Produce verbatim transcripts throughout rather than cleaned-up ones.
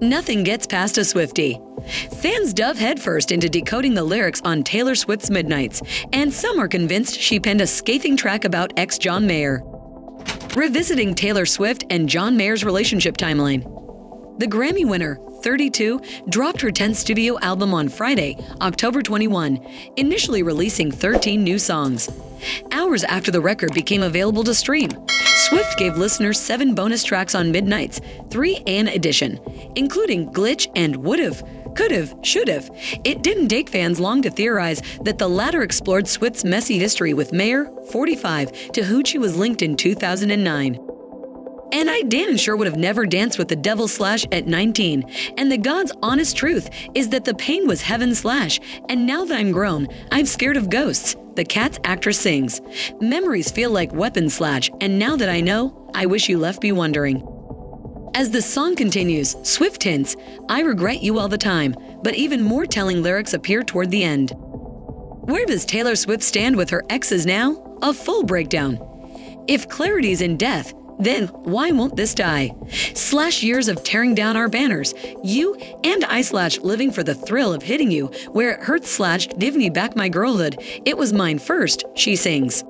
Nothing gets past a Swiftie. Fans dove headfirst into decoding the lyrics on Taylor Swift's Midnights, and some are convinced she penned a scathing track about ex-John Mayer. Revisiting Taylor Swift and John Mayer's relationship timeline. The Grammy winner, thirty-two, dropped her tenth studio album on Friday, October twenty-first, initially releasing thirteen new songs. Hours after the record became available to stream, Swift gave listeners seven bonus tracks on Midnights, three an edition, including Glitch and Would've, Could've, Should've. It didn't take fans long to theorize that the latter explored Swift's messy history with Mayer, forty-five, to whom she was linked in two thousand nine. And I damn sure would have never danced with the devil slash at nineteen. And the God's honest truth is that the pain was heaven slash. And now that I'm grown, I'm scared of ghosts. The Cat's actress sings. Memories feel like weapons slash. And now that I know, I wish you left me wondering. As the song continues, Swift hints, I regret you all the time. But even more telling lyrics appear toward the end. Where does Taylor Swift stand with her exes now? A full breakdown. If clarity's in death, then why won't this die? Slash years of tearing down our banners. You and I slash living for the thrill of hitting you. Where it hurts slash give me back my girlhood. It was mine first, she sings.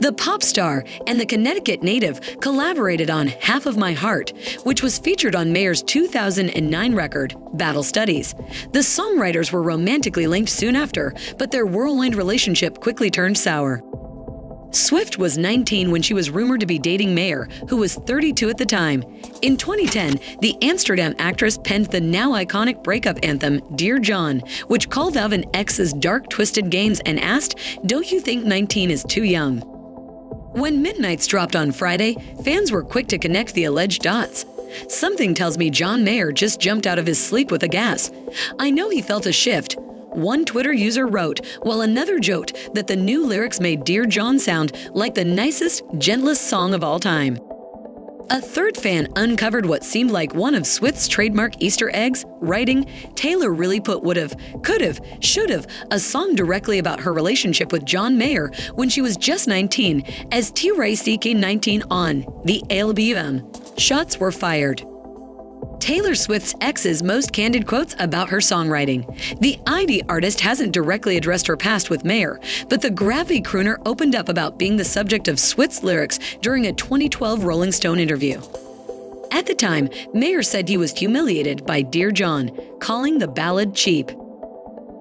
The pop star and the Connecticut native collaborated on Half of My Heart, which was featured on Mayer's two thousand nine record, Battle Studies. The songwriters were romantically linked soon after, but their whirlwind relationship quickly turned sour. Swift was nineteen when she was rumored to be dating Mayer, who was thirty-two at the time. In twenty ten, the Amsterdam actress penned the now-iconic breakup anthem, Dear John, which called out an ex's dark, twisted games and asked, "Don't you think nineteen is too young?" When Midnights dropped on Friday, fans were quick to connect the alleged dots. Something tells me John Mayer just jumped out of his sleep with a gas. I know he felt a shift. One Twitter user wrote, while another joked that the new lyrics made Dear John sound like the nicest, gentlest song of all time. A third fan uncovered what seemed like one of Swift's trademark Easter eggs, writing, Taylor really put would've, could've, should've, a song directly about her relationship with John Mayer when she was just nineteen, as T R C K nineteen on the album. Shots were fired. Taylor Swift's ex's most candid quotes about her songwriting. The I D artist hasn't directly addressed her past with Mayer, but the gravity crooner opened up about being the subject of Swift's lyrics during a twenty twelve Rolling Stone interview. At the time, Mayer said he was humiliated by Dear John, calling the ballad cheap.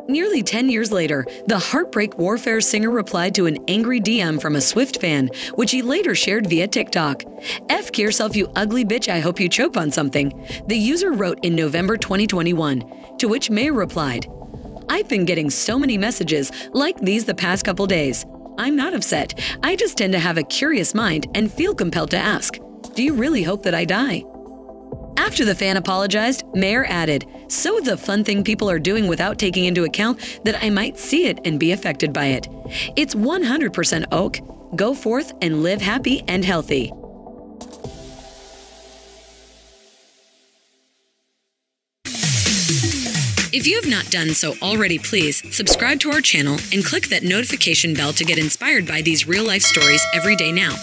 Nearly ten years later, the Heartbreak Warfare singer replied to an angry D M from a Swift fan, which he later shared via TikTok. F yourself, you ugly bitch, I hope you choke on something, the user wrote in November twenty twenty-one, to which Mayer replied, I've been getting so many messages like these the past couple days. I'm not upset, I just tend to have a curious mind and feel compelled to ask, do you really hope that I die? After the fan apologized, Mayer added, so it's a fun thing people are doing without taking into account that I might see it and be affected by it. It's one hundred percent oak. Go forth and live happy and healthy. If you have not done so already, please subscribe to our channel and click that notification bell to get inspired by these real-life stories every day now.